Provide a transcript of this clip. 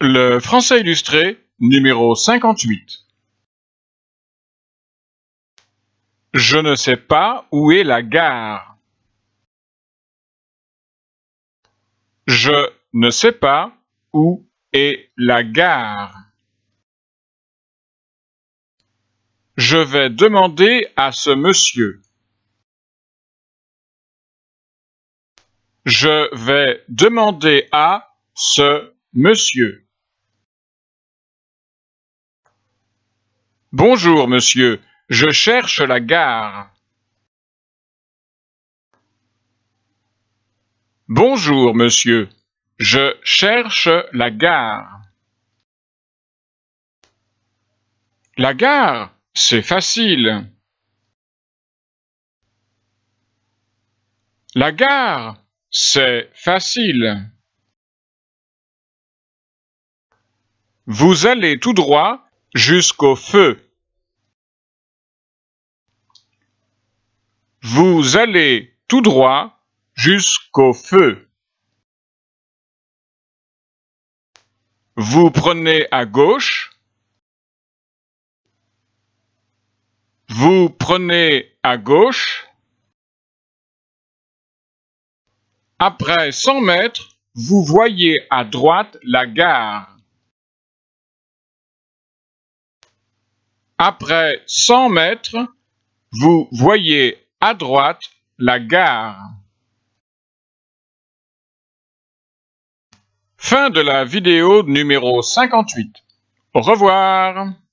Le français illustré, numéro 58. Je ne sais pas où est la gare. Je ne sais pas où est la gare. Je vais demander à ce monsieur. Je vais demander à ce monsieur. Bonjour, monsieur. Je cherche la gare. Bonjour, monsieur. Je cherche la gare. La gare, c'est facile. La gare, c'est facile. Vous allez tout droit jusqu'au feu. Vous allez tout droit jusqu'au feu. Vous prenez à gauche. Vous prenez à gauche. Après 100 mètres, vous voyez à droite la gare. Après 100 mètres, vous voyez à droite la gare. Fin de la vidéo numéro 58. Au revoir.